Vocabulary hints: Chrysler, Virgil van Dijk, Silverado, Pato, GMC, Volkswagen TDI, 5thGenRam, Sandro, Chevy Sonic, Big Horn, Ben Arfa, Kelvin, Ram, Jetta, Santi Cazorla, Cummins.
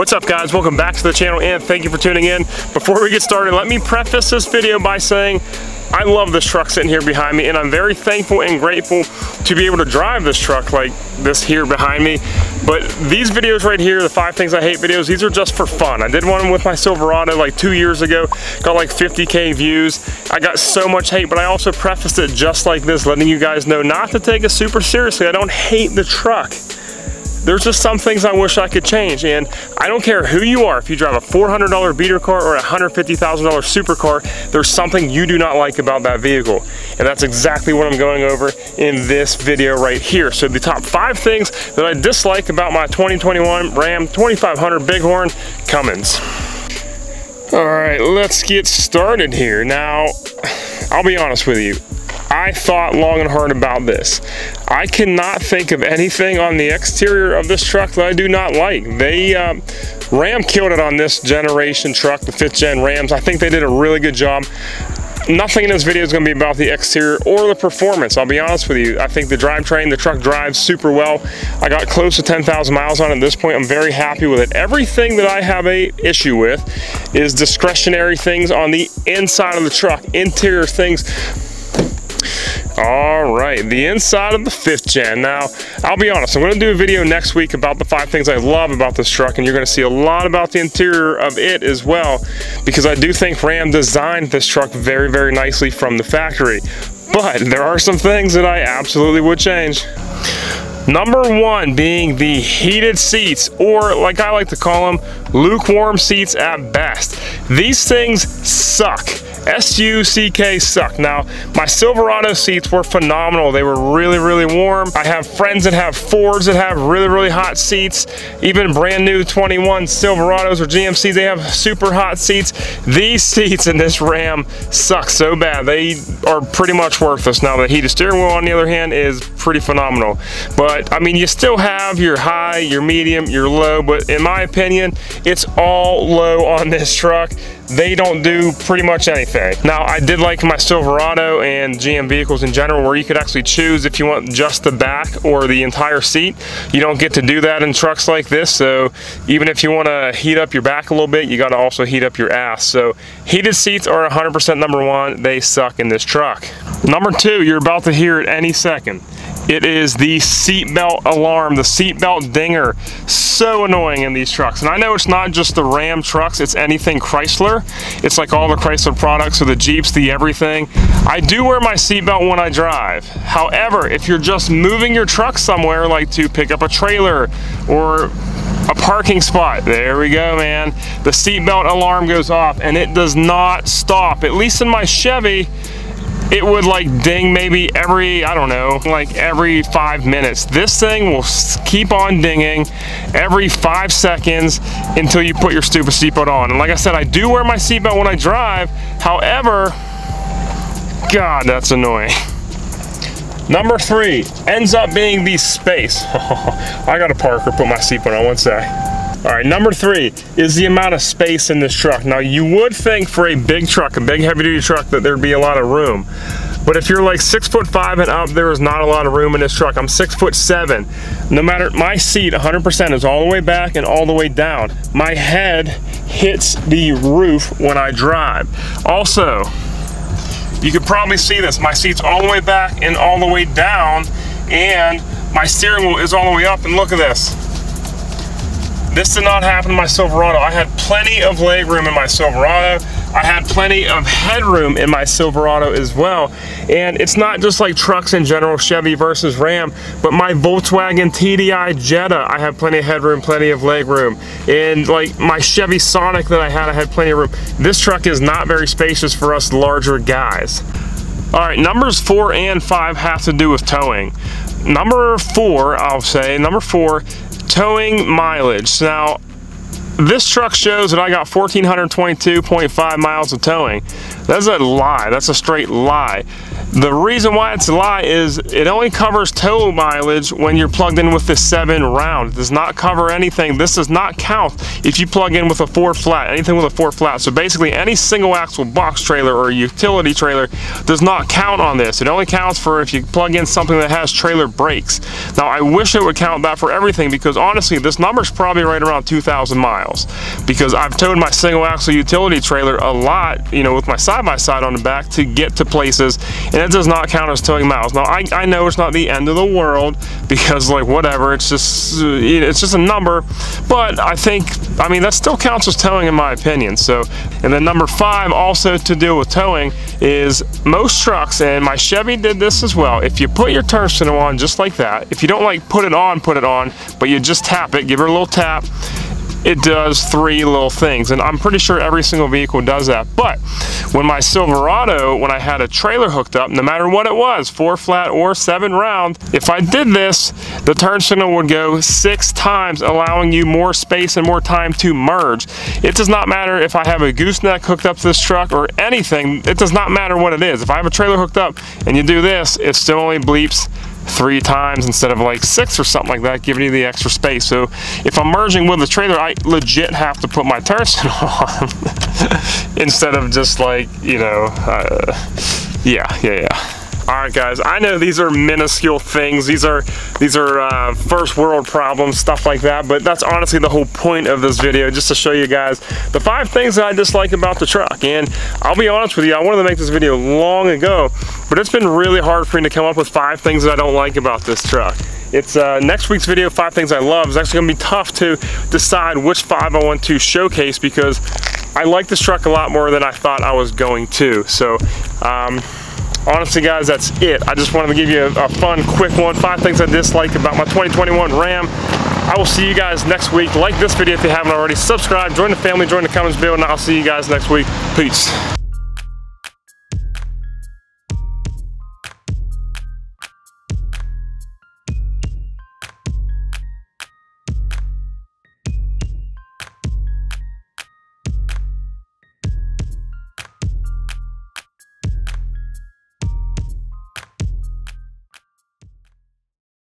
What's up, guys? Welcome back to the channel and thank you for tuning in. Before we get started, let me preface this video by saying I love this truck sitting here behind me, and I'm very thankful and grateful to be able to drive this truck like this here behind me. But these videos right here, the 5 Things I Hate videos, these are just for fun. I did one with my Silverado like 2 years ago, got like 50K views. I got so much hate, but I also prefaced it just like this, letting you guys know not to take it super seriously. I don't hate the truck. There's just some things I wish I could change, and I don't care who you are. If you drive a $400 beater car or a $150,000 supercar, there's something you do not like about that vehicle. And that's exactly what I'm going over in this video right here. So the top 5 things that I dislike about my 2021 Ram 2500 Big Horn Cummins. All right, let's get started here. Now, I'll be honest with you. I thought long and hard about this. I cannot think of anything on the exterior of this truck that I do not like. They Ram killed it on this generation truck, the 5th gen Rams. I think they did a really good job. Nothing in this video is going to be about the exterior or the performance. I'll be honest with you. I think the drivetrain, the truck drives super well. I got close to 10,000 miles on it at this point. I'm very happy with it. Everything that I have an issue with is discretionary things on the inside of the truck, interior things. All right, the inside of the 5th gen. Now, I'll be honest, I'm gonna do a video next week about the 5 things I love about this truck, and you're gonna see a lot about the interior of it as well, because I do think Ram designed this truck very, very nicely from the factory. But there are some things that I absolutely would change. Number 1 being the heated seats, or like I like to call them, lukewarm seats at best. These things suck. S-U-C-K, suck. Now, my Silverado seats were phenomenal. They were really, really warm. I have friends that have Fords that have really, really hot seats. Even brand new 21 Silverados or GMCs, they have super hot seats. These seats in this Ram suck so bad. They are pretty much worthless. Now, the heated steering wheel, on the other hand, is pretty phenomenal. But, I mean, you still have your high, your medium, your low, but in my opinion, it's all low on this truck. They don't do pretty much anything. Now, I did like my Silverado and GM vehicles in general, where you could actually choose if you want just the back or the entire seat. You don't get to do that in trucks like this, so even if you want to heat up your back a little bit, you got to also heat up your ass. So heated seats are 100% number 1. They suck in this truck. Number 2, you're about to hear it any second. It is the seatbelt alarm, the seatbelt dinger. So annoying in these trucks. And I know it's not just the Ram trucks, it's anything Chrysler. It's like all the Chrysler products, or the Jeeps, the everything. I do wear my seatbelt when I drive. However, if you're just moving your truck somewhere, like to pick up a trailer or a parking spot, there we go, man. The seatbelt alarm goes off and it does not stop. At least in my Chevy, it would like ding maybe every, I don't know, like every 5 minutes. This thing will keep on dinging every 5 seconds until you put your stupid seatbelt on. And like I said, I do wear my seatbelt when I drive. However, God, that's annoying. Number 3 ends up being the space. I gotta park or put my seatbelt on one sec. All right, number 3 is the amount of space in this truck. Now, you would think for a big truck, a big heavy-duty truck, that there'd be a lot of room. But if you're like 6'5" and up, there is not a lot of room in this truck. I'm 6'7". No matter, my seat 100% is all the way back and all the way down. My head hits the roof when I drive. Also, you could probably see this. My seat's all the way back and all the way down, and my steering wheel is all the way up, and look at this. This did not happen in my Silverado. I had plenty of leg room in my Silverado. I had plenty of headroom in my Silverado as well. And it's not just like trucks in general, Chevy versus Ram, but my Volkswagen TDI Jetta, I had plenty of headroom, plenty of leg room. And like my Chevy Sonic that I had plenty of room. This truck is not very spacious for us larger guys. All right, numbers 4 and 5 have to do with towing. Number 4, I'll say, number 4, towing mileage. Now, this truck shows that I got 1,422.5 miles of towing. That's a lie. That's a straight lie. The reason why it's a lie is it only covers tow mileage when you're plugged in with the 7 round. It does not cover anything. This does not count if you plug in with a 4 flat, anything with a 4 flat. So basically any single axle box trailer or utility trailer does not count on this. It only counts for if you plug in something that has trailer brakes. Now I wish it would count that for everything, because honestly this number's probably right around 2,000 miles, because I've towed my single axle utility trailer a lot, you know, with my side-by-side on the back to get to places, and it does not count as towing miles. Now I know it's not the end of the world, because like whatever, it's just a number, but I think, I mean, that still counts as towing in my opinion. So, and then number 5, also to deal with towing, is most trucks, and my Chevy did this as well, if you put your turn signal on just like that, if you don't like put it on, but you just tap it, give her a little tap, it does 3 little things, and I'm pretty sure every single vehicle does that. But when my Silverado, when I had a trailer hooked up, no matter what it was, 4 flat or 7 round, if I did this, the turn signal would go 6 times, allowing you more space and more time to merge. It does not matter if I have a gooseneck hooked up to this truck or anything. It does not matter what it is. If I have a trailer hooked up and you do this, it still only bleeps 3 times instead of like 6 or something like that, giving you the extra space. So if I'm merging with the trailer, I legit have to put my turn signal on instead of just like, you know, yeah. All right guys, I know these are minuscule things. These are first world problems, stuff like that, but that's honestly the whole point of this video, just to show you guys the 5 things that I dislike about the truck. And I'll be honest with you, I wanted to make this video long ago, but it's been really hard for me to come up with 5 things that I don't like about this truck. It's next week's video, 5 things I love. It's actually gonna be tough to decide which 5 I want to showcase, because I like this truck a lot more than I thought I was going to. So, honestly guys, that's it. I just wanted to give you a fun, quick one, 5 things I dislike about my 2021 Ram. I will see you guys next week. Like this video if you haven't already. Subscribe, join the family, join the Cummins build, and I'll see you guys next week. Peace.